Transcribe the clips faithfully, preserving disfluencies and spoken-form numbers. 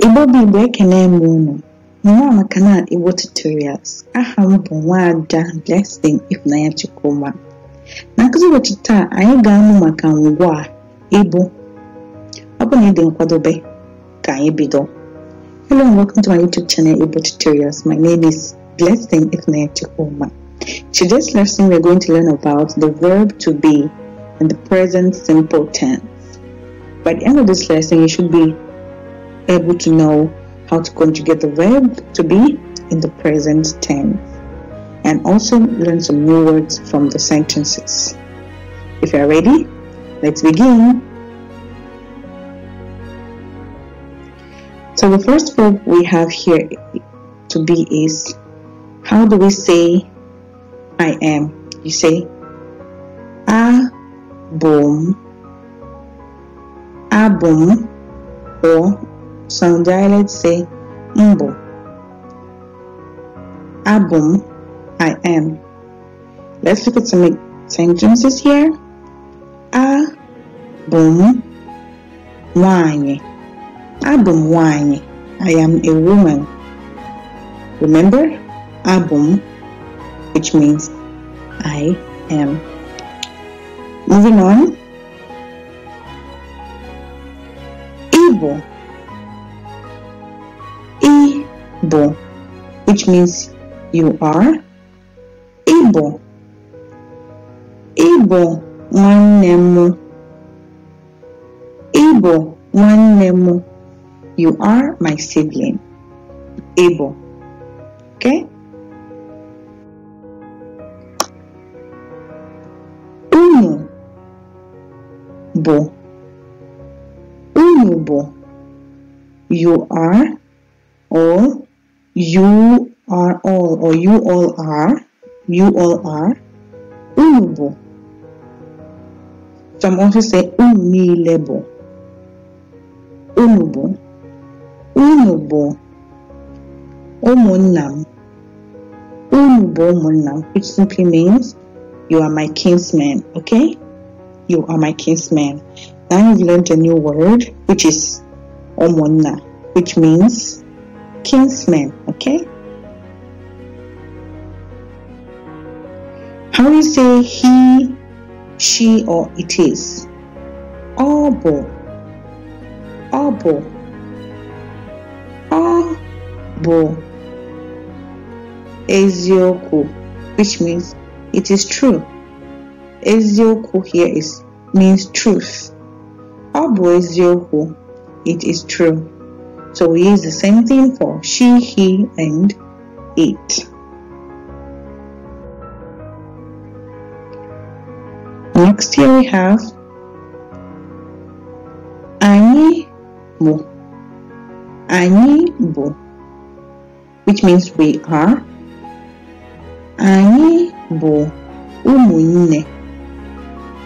Igbo bimbo ekene m unu. Nwa maka na Igbo Tutorials. Aha m bụ nwaada Blessing Ifunanaya Chukwuma. Na nkụzi ụbọchị taa anyị ga-amụ maka ngwa Igbo. Ọ bụ na ị dị nkwadobe ka anyị bido. Hello and welcome to my YouTube channel Igbo Tutorials. My name is Blessing Ifunanaya Chukwuma. Today's lesson we're going to learn about the verb to be in the present simple tense. By the end of this lesson you should be able to know how to conjugate the verb to be in the present tense and also learn some new words from the sentences. If you are ready, let's begin. So the first verb we have here to be is, how do we say I am? You say a boom, a boom, or some dialects say mbo. Abum, I am. Let's look at some sentences here. A bum wine. Abum wine. I am a woman. Remember, abum, which means I am. Moving on. Igbo. Igbo, which means you are. Igbo. Igbo nwanne m. Igbo nwanne m. You are my sibling. Igbo. Okay? Unu bo. Unu bo. You are all. You are all, or you all are, you all are unubo. Some also say unilebo. Unubo, unubo, omunam, unubo omunam, which simply means you are my kinsman. Okay, you are my kinsman. Now you've learned a new word, which is omona, which means kinsman. Okay, how do you say he, she, or it is? Obo, obo, obo ezioku, which means it is true. Ezioku here is means truth. Obo ezioku, it is true. So we use the same thing for she, he, and it. Next here we have anyị bụ. Anyị bụ, which means we are. Anyị bụ ụmụnne.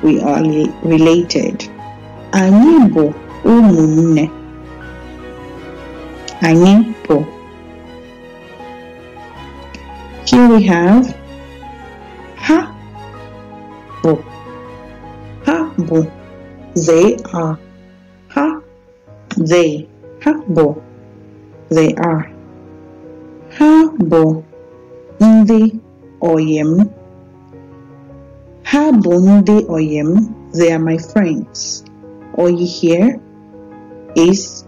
We are related. Anyị bụ ụmụnne. Anyị bụ. Here we have ha bụ. Ha bụ. They are. Ha. They. Ha bụ. They are. Ha bụ ndị oyim. Ha bụ ndị oyim. They are my friends. Oyi here is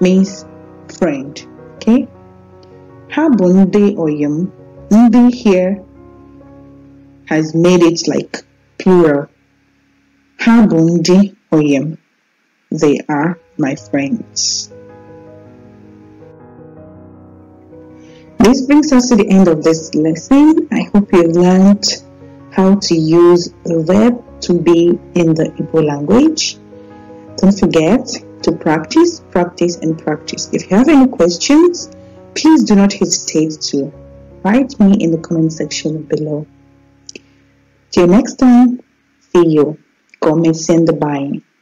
means friend. Okay, ha bụ ndị oyim. Ndị here has made it like plural. Ha bụ ndị oyim. They are my friends. This brings us to the end of this lesson. I hope you learned how to use the verb to be in the Igbo language. Don't forget to practice, practice, and practice. If you have any questions, please do not hesitate to write me in the comment section below. Till next time, see you. Come and send the buying.